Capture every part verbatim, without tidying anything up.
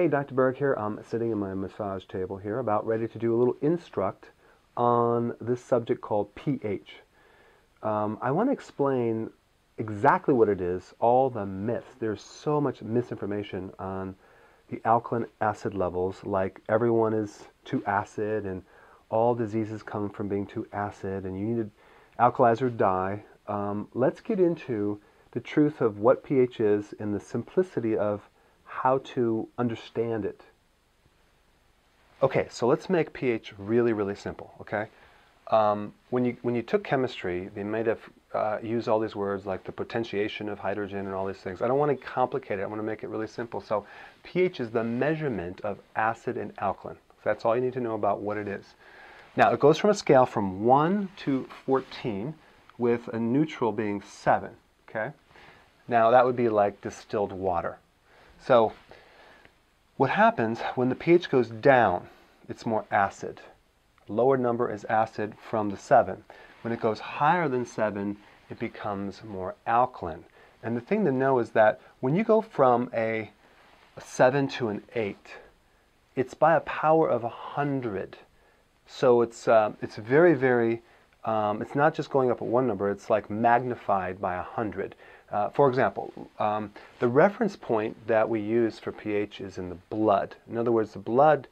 Hey, Doctor Berg here. I'm sitting at my massage table here, about ready to do a little instruct on this subject called pH. Um, I want to explain exactly what it is, all the myths. There's so much misinformation on the alkaline acid levels, like everyone is too acid and all diseases come from being too acid and you need to alkalize or die. Um, let's get into the truth of what pH is and the simplicity of how to understand it. Okay, so let's make pH really, really simple, okay? Um, when, you, when you took chemistry, they might have uh, used all these words like the potentiation of hydrogen and all these things. I don't want to complicate it. I want to make it really simple. So pH is the measurement of acid and alkaline. So that's all you need to know about what it is. Now, it goes from a scale from one to fourteen, with a neutral being seven, okay? Now, that would be like distilled water. So what happens when the pH goes down, it's more acid. Lower number is acid from the seven. When it goes higher than seven, it becomes more alkaline. And the thing to know is that when you go from a seven to an eight, it's by a power of one hundred. So it's, uh, it's very, very, um, it's not just going up at one number, it's like magnified by one hundred. Uh, for example, um, the reference point that we use for pH is in the blood. In other words, the blood,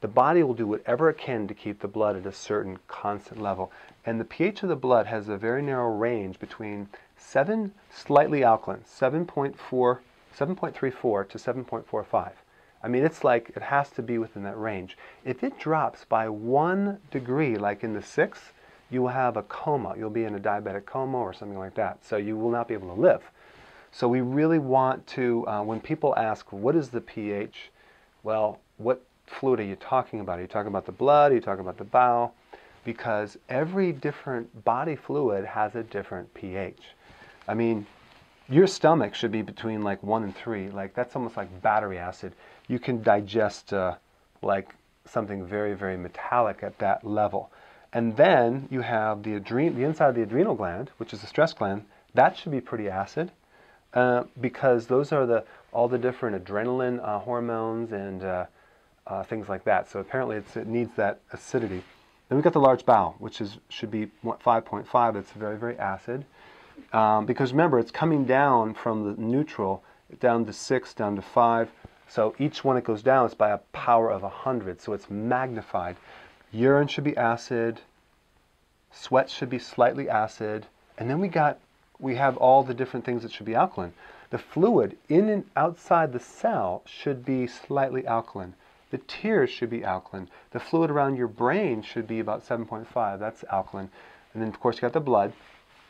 the body will do whatever it can to keep the blood at a certain constant level. And the pH of the blood has a very narrow range between seven, slightly alkaline, seven point four, seven point three four to seven point four five. I mean, it's like it has to be within that range. If it drops by one degree, like in the sixth, you will have a coma. You'll be in a diabetic coma or something like that. So you will not be able to live. So we really want to, uh, when people ask, what is the pH? Well, what fluid are you talking about? Are you talking about the blood? Are you talking about the bowel? Because every different body fluid has a different pH. I mean, your stomach should be between like one and three. Like that's almost like battery acid. You can digest uh, like something very, very metallic at that level. And then you have the, adre the inside of the adrenal gland, which is the stress gland. That should be pretty acid uh, because those are the all the different adrenaline uh, hormones and uh, uh, things like that. So apparently it's, it needs that acidity. Then we've got the large bowel, which is should be five point five. It's very, very acid um, because remember, it's coming down from the neutral, down to six, down to five. So each one it goes down, it's by a power of one hundred. So it's magnified. Urine should be acid, sweat should be slightly acid, and then we got, we have all the different things that should be alkaline. The fluid in and outside the cell should be slightly alkaline. The tears should be alkaline. The fluid around your brain should be about seven point five, that's alkaline. And then of course you got the blood,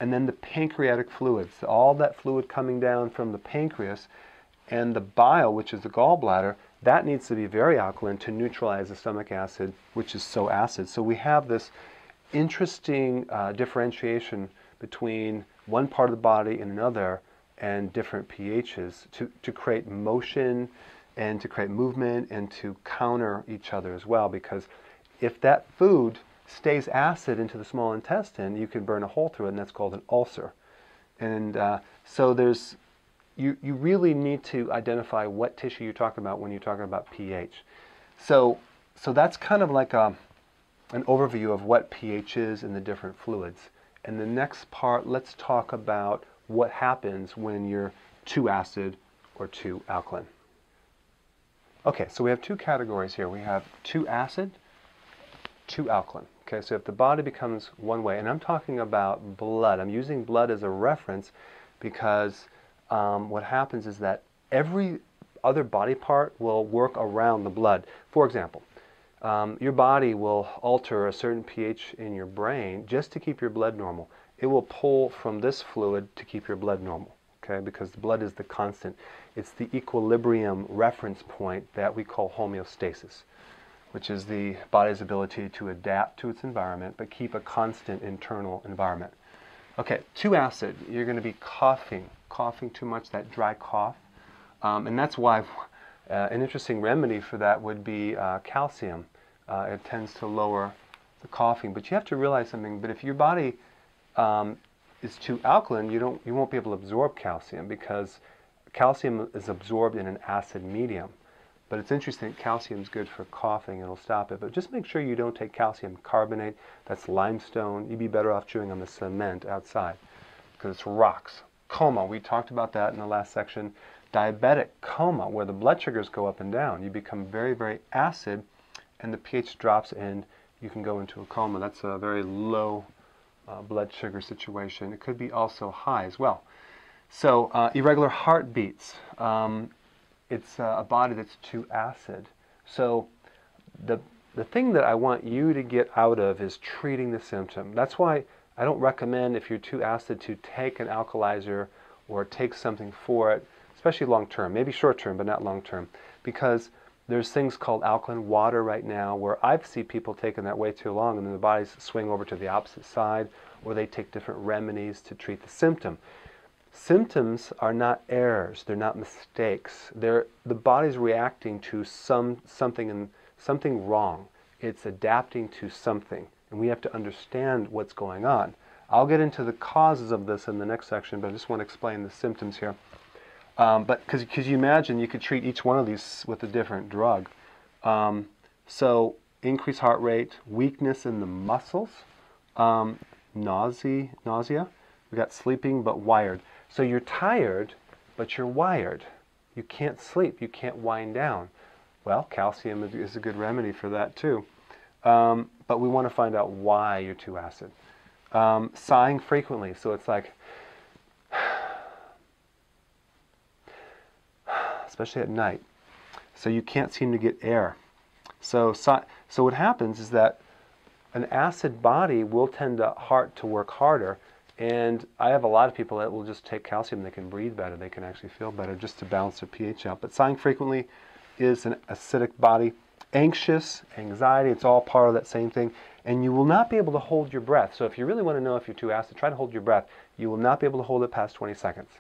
and then the pancreatic fluids, all that fluid coming down from the pancreas, and the bile, which is the gallbladder, that needs to be very alkaline to neutralize the stomach acid, which is so acid. So we have this interesting uh, differentiation between one part of the body and another and different pHs to, to create motion and to create movement and to counter each other as well. Because if that food stays acid into the small intestine, you can burn a hole through it, and that's called an ulcer. And uh, so there's You, you really need to identify what tissue you're talking about when you're talking about pH. So, so that's kind of like a, an overview of what pH is and the different fluids. And the next part, let's talk about what happens when you're too acid or too alkaline. Okay, so we have two categories here. We have too acid, too alkaline. Okay, so if the body becomes one way, and I'm talking about blood. I'm using blood as a reference because Um, what happens is that every other body part will work around the blood. For example, um, your body will alter a certain pH in your brain just to keep your blood normal. It will pull from this fluid to keep your blood normal, okay? Because the blood is the constant. It's the equilibrium reference point that we call homeostasis, which is the body's ability to adapt to its environment but keep a constant internal environment. Okay, too acid, you're going to be coughing, coughing too much, that dry cough. Um, and that's why uh, an interesting remedy for that would be uh, calcium. Uh, it tends to lower the coughing. But you have to realize something, but if your body um, is too alkaline, you, don't, you won't be able to absorb calcium because calcium is absorbed in an acid medium. But it's interesting that calcium's good for coughing. It'll stop it. But just make sure you don't take calcium carbonate. That's limestone. You'd be better off chewing on the cement outside because it's rocks. Coma. We talked about that in the last section. Diabetic coma, where the blood sugars go up and down. You become very, very acid, and the pH drops, and you can go into a coma. That's a very low uh, blood sugar situation. It could be also high as well. So uh, irregular heartbeats. Um, It's a body that's too acid. So the, the thing that I want you to get out of is treating the symptom. That's why I don't recommend, if you're too acid, to take an alkalizer or take something for it, especially long-term, maybe short-term, but not long-term, because there's things called alkaline water right now where I've seen people taking that way too long, and then the bodies swing over to the opposite side, or they take different remedies to treat the symptom. Symptoms are not errors. They're not mistakes. They're the body's reacting to some something and something wrong. It's adapting to something, and we have to understand what's going on. I'll get into the causes of this in the next section, but I just want to explain the symptoms here. Um, but because because you imagine you could treat each one of these with a different drug. Um, so increased heart rate, weakness in the muscles, um, nausea, nausea. We got sleeping but wired. So you're tired, but you're wired. You can't sleep. You can't wind down. Well, calcium is a good remedy for that too. Um, but we want to find out why you're too acid. Um, sighing frequently. So it's like, especially at night. So you can't seem to get air. So, so what happens is that an acid body will tend to heart to work harder. And I have a lot of people that will just take calcium. They can breathe better. They can actually feel better just to balance their pH out. But sighing frequently is an acidic body. Anxious, anxiety, it's all part of that same thing. And you will not be able to hold your breath. So if you really want to know if you're too acid, try to hold your breath. You will not be able to hold it past twenty seconds.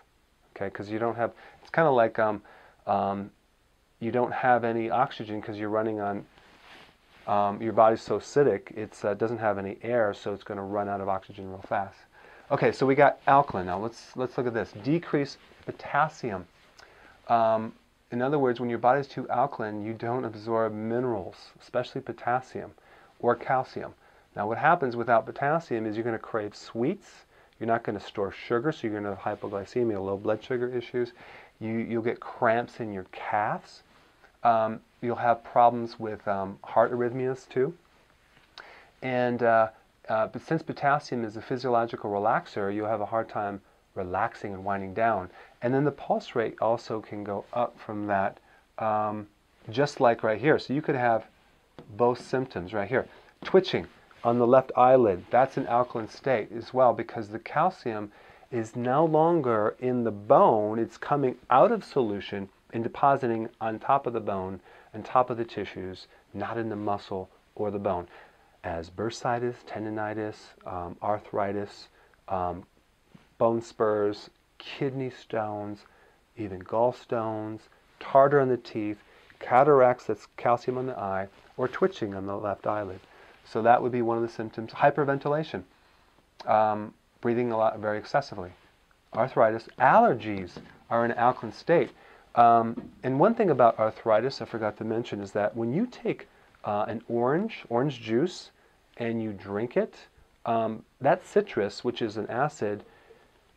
Okay, because you don't have, it's kind of like um, um, you don't have any oxygen because you're running on, um, your body's so acidic, it uh, doesn't have any air, so it's going to run out of oxygen real fast. Okay, so we got alkaline now. Let's, let's look at this. Decreased potassium. Um, in other words, when your body's too alkaline, you don't absorb minerals, especially potassium or calcium. Now what happens without potassium is you're going to crave sweets. You're not going to store sugar, so you're going to have hypoglycemia, low blood sugar issues. You, you'll get cramps in your calves. Um, you'll have problems with um, heart arrhythmias too. And... Uh, Uh, but since potassium is a physiological relaxer, you'll have a hard time relaxing and winding down. And then the pulse rate also can go up from that, um, just like right here. So you could have both symptoms right here. Twitching on the left eyelid, that's an alkaline state as well, because the calcium is no longer in the bone. It's coming out of solution and depositing on top of the bone, on top of the tissues, not in the muscle or the bone. As bursitis, tendinitis, um, arthritis, um, bone spurs, kidney stones, even gallstones, tartar on the teeth, cataracts, that's calcium on the eye, or twitching on the left eyelid. So that would be one of the symptoms. Hyperventilation, um, breathing a lot, very excessively. Arthritis, allergies are in an alkaline state. Um, and one thing about arthritis I forgot to mention is that when you take Uh, an orange, orange juice, and you drink it, um, that citrus, which is an acid,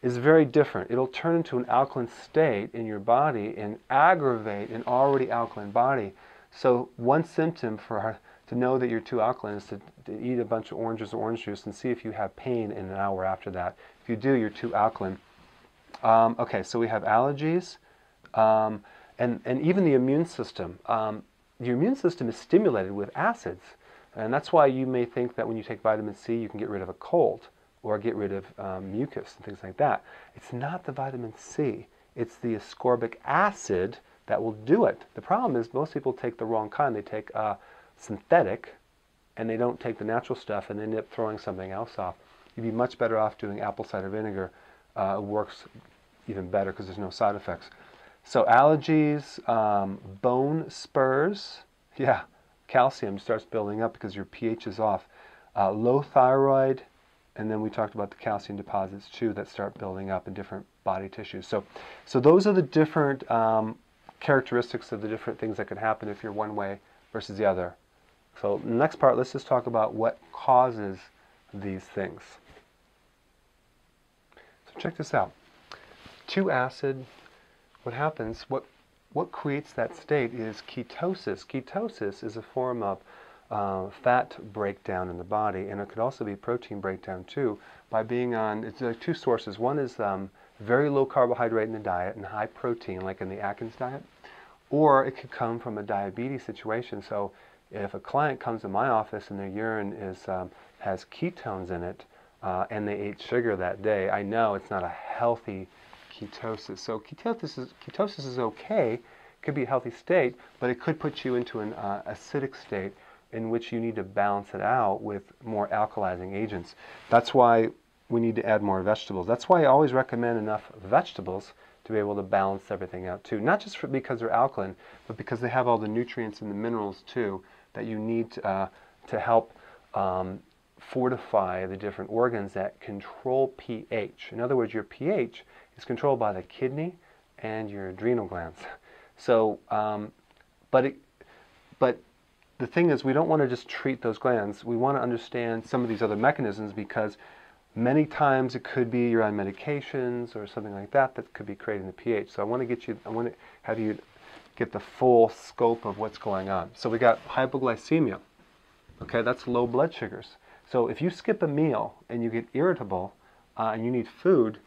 is very different. It'll turn into an alkaline state in your body and aggravate an already alkaline body. So one symptom for to know that you're too alkaline is to, to eat a bunch of oranges or orange juice and see if you have pain in an hour after that. If you do, you're too alkaline. Um, okay, so we have allergies, um, and, and even the immune system. Um, Your immune system is stimulated with acids, and that's why you may think that when you take vitamin C, you can get rid of a cold or get rid of um, mucus and things like that. It's not the vitamin C. It's the ascorbic acid that will do it. The problem is most people take the wrong kind. They take uh, synthetic, and they don't take the natural stuff, and they end up throwing something else off. You'd be much better off doing apple cider vinegar. Uh, it works even better because there's no side effects. So allergies, um, bone spurs, yeah, calcium starts building up because your pH is off. Uh, low thyroid, and then we talked about the calcium deposits too that start building up in different body tissues. So, so those are the different um, characteristics of the different things that could happen if you're one way versus the other. So in the next part, let's just talk about what causes these things. So check this out. Too acid, what happens, what, what creates that state is ketosis. Ketosis is a form of uh, fat breakdown in the body, and it could also be protein breakdown too, by being on, it's like two sources. One is um, very low carbohydrate in the diet and high protein, like in the Atkins diet, or it could come from a diabetes situation. So if a client comes to my office and their urine is, um, has ketones in it, uh, and they ate sugar that day, I know it's not a healthy ketosis. So ketosis is, ketosis is okay, it could be a healthy state, but it could put you into an uh, acidic state in which you need to balance it out with more alkalizing agents. That's why we need to add more vegetables. That's why I always recommend enough vegetables to be able to balance everything out too. Not just for, because they're alkaline, but because they have all the nutrients and the minerals too that you need to, uh, to help um, fortify the different organs that control pH. In other words, your pH is controlled by the kidney and your adrenal glands. So, um, but it, but the thing is, we don't want to just treat those glands. We want to understand some of these other mechanisms, because many times it could be you're on medications or something like that that could be creating the pH. So I want to get you, I want to have you get the full scope of what's going on. So we got hypoglycemia. Okay, that's low blood sugars. So if you skip a meal and you get irritable uh, and you need food,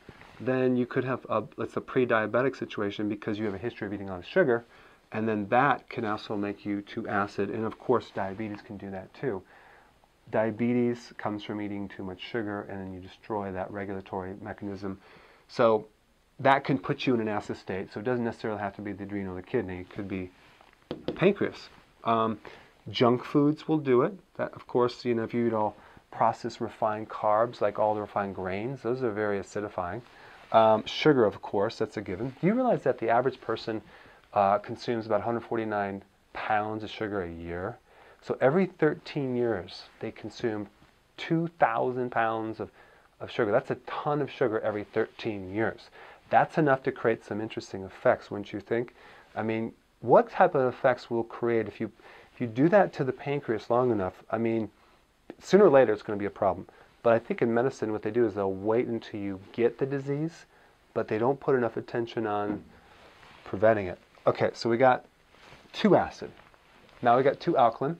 then you could have a, it's a pre-diabetic situation because you have a history of eating a lot of sugar, and then that can also make you too acid, and of course diabetes can do that too. Diabetes comes from eating too much sugar, and then you destroy that regulatory mechanism. So that can put you in an acid state. So it doesn't necessarily have to be the adrenal or the kidney. It could be pancreas. Um, junk foods will do it. That, of course, you know, if you eat all processed refined carbs, like all the refined grains, those are very acidifying. Um, sugar, of course, that's a given. Do you realize that the average person uh, consumes about one hundred forty-nine pounds of sugar a year? So every thirteen years, they consume two thousand pounds of, of sugar. That's a ton of sugar every thirteen years. That's enough to create some interesting effects, wouldn't you think? I mean, what type of effects will create if you, if you do that to the pancreas long enough? I mean, sooner or later, it's going to be a problem. But I think in medicine, what they do is they'll wait until you get the disease, but they don't put enough attention on preventing it. Okay, so we got too acid. Now we got too alkaline.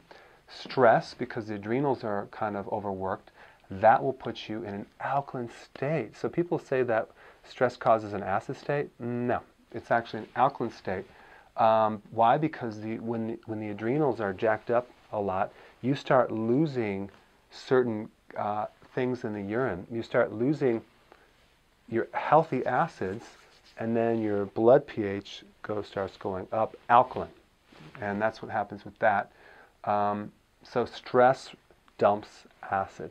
Stress, because the adrenals are kind of overworked, that will put you in an alkaline state. So people say that stress causes an acid state. No, it's actually an alkaline state. Um, why? Because the, when, the, when the adrenals are jacked up a lot, you start losing certain uh, things in the urine. You start losing your healthy acids, and then your blood pH goes, starts going up alkaline. And that's what happens with that. Um, so stress dumps acid,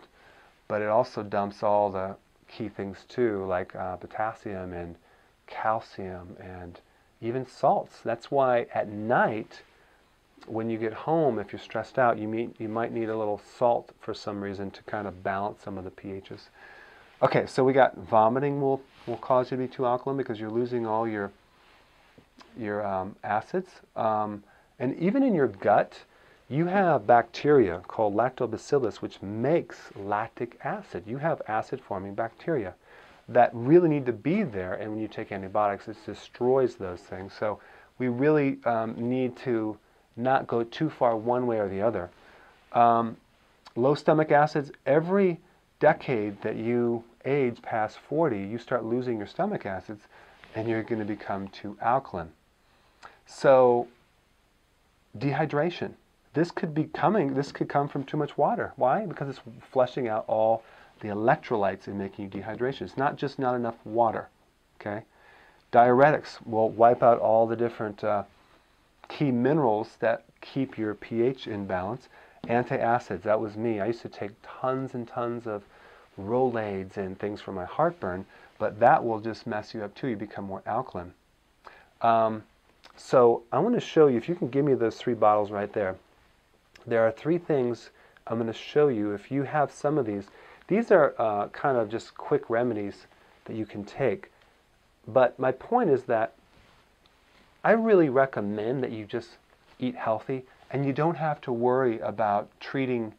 but it also dumps all the key things too, like uh, potassium and calcium and even salts. That's why at night, when you get home, if you're stressed out, you, meet, you might need a little salt for some reason to kind of balance some of the pHs. Okay, so we got vomiting will, will cause you to be too alkaline because you're losing all your, your um, acids. Um, and even in your gut, you have bacteria called lactobacillus, which makes lactic acid. You have acid-forming bacteria that really need to be there, and when you take antibiotics, it destroys those things. So we really um, need to not go too far one way or the other. Um, low stomach acids, every decade that you age past forty, you start losing your stomach acids, and you're going to become too alkaline. So dehydration. This could be coming, this could come from too much water. Why? Because it's flushing out all the electrolytes and making you dehydration. It's not just not enough water, okay? Diuretics will wipe out all the different uh, key minerals that keep your pH in balance. Antacids, that was me. I used to take tons and tons of Rolaids and things for my heartburn, but that will just mess you up too. You become more alkaline. Um, so I want to show you, if you can give me those three bottles right there. There are three things I'm going to show you if you have some of these. These are uh, kind of just quick remedies that you can take. But my point is that I really recommend that you just eat healthy, and you don't have to worry about treating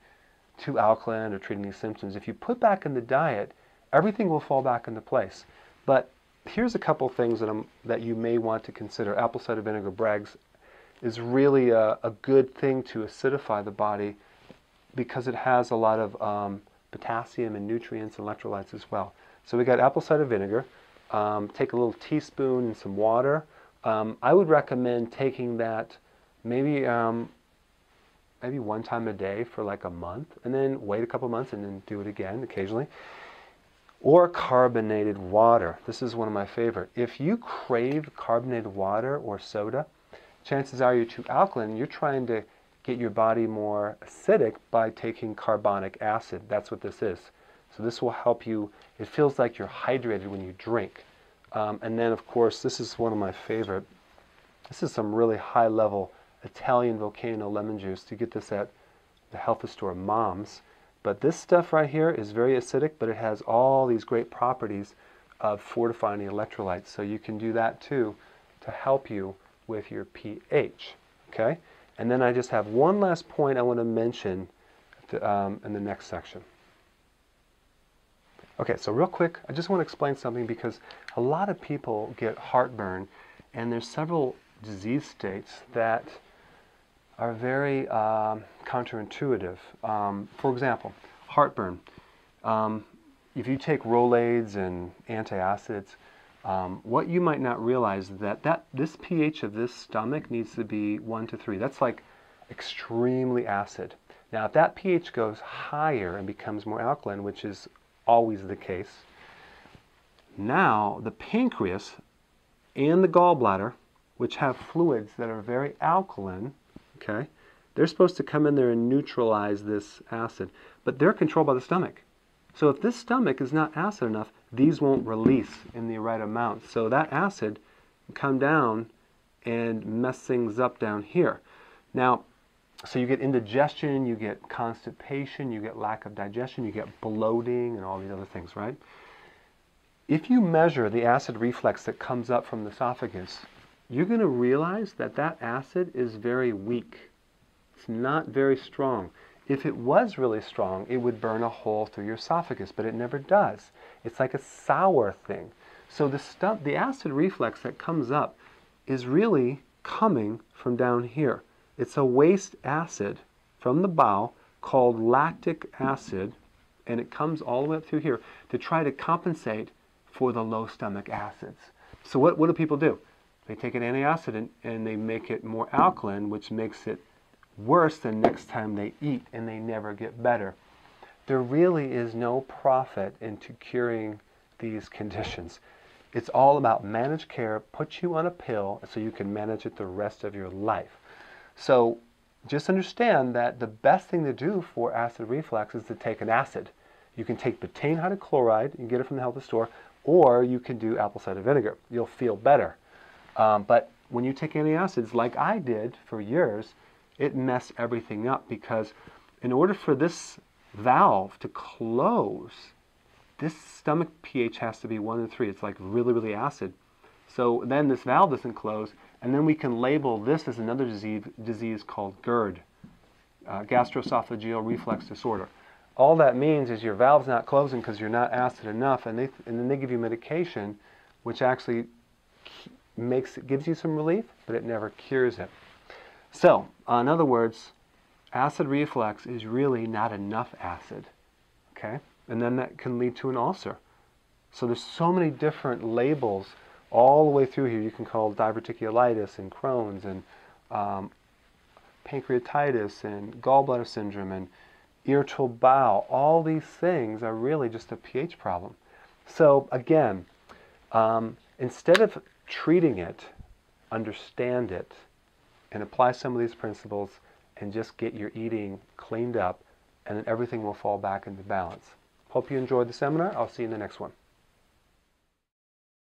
too alkaline or treating these symptoms. If you put back in the diet, everything will fall back into place. But here's a couple things that, I'm, that you may want to consider. Apple cider vinegar, Bragg's, is really a, a good thing to acidify the body because it has a lot of um, potassium and nutrients and electrolytes as well. So we got apple cider vinegar. Um, take a little teaspoon and some water. Um, I would recommend taking that maybe um, maybe one time a day for like a month, and then wait a couple months and then do it again occasionally. Or carbonated water. This is one of my favorite. If you crave carbonated water or soda, chances are you're too alkaline. You're trying to get your body more acidic by taking carbonic acid. That's what this is. So this will help you. It feels like you're hydrated when you drink. Um, and then, of course, this is one of my favorite. This is some really high-level Italian volcano lemon juice. You get this at the health store, Mom's. But this stuff right here is very acidic, but it has all these great properties of fortifying the electrolytes. So you can do that, too, to help you with your pH. Okay? And then I just have one last point I want to mention to, um, in the next section. Okay, so real quick, I just want to explain something because a lot of people get heartburn, and there's several disease states that are very um, counterintuitive. Um, for example, heartburn. Um, if you take Rolaids and antacids, um, what you might not realize is that, that this pH of this stomach needs to be one to three. That's like extremely acid. Now, if that pH goes higher and becomes more alkaline, which is always the case, now the pancreas and the gallbladder, which have fluids that are very alkaline, okay, they're supposed to come in there and neutralize this acid, but they're controlled by the stomach. So if this stomach is not acid enough, these won't release in the right amount. So that acid will come down and mess things up down here. Now, so you get indigestion, you get constipation, you get lack of digestion, you get bloating and all these other things, right? If you measure the acid reflux that comes up from the esophagus, you're going to realize that that acid is very weak. It's not very strong. If it was really strong, it would burn a hole through your esophagus, but it never does. It's like a sour thing. So the, stump, the acid reflux that comes up is really coming from down here. It's a waste acid from the bowel called lactic acid, and it comes all the way up through here to try to compensate for the low stomach acids. So what, what do people do? They take an antacid and they make it more alkaline, which makes it worse the next time they eat, and they never get better. There really is no profit into curing these conditions. It's all about managed care, put you on a pill so you can manage it the rest of your life. So just understand that the best thing to do for acid reflux is to take an acid. You can take betaine hydrochloride, you can get it from the health store, or you can do apple cider vinegar. You'll feel better. Um, but when you take antacids, like I did for years, it messed everything up, because in order for this valve to close, this stomach pH has to be one to three. It's like really, really acid. So then this valve doesn't close, and then we can label this as another disease, disease called GERD, uh, gastroesophageal reflux disorder. All that means is your valve's not closing because you're not acid enough, and, they, and then they give you medication, which actually makes it, gives you some relief, but it never cures it. So, uh, in other words, acid reflux is really not enough acid, okay? And then that can lead to an ulcer. So there's so many different labels all the way through here. You can call diverticulitis and Crohn's and um, pancreatitis and gallbladder syndrome and irritable bowel. All these things are really just a pH problem. So again, um, instead of treating it, understand it, and apply some of these principles, and just get your eating cleaned up, and then everything will fall back into balance. Hope you enjoyed the seminar. I'll see you in the next one.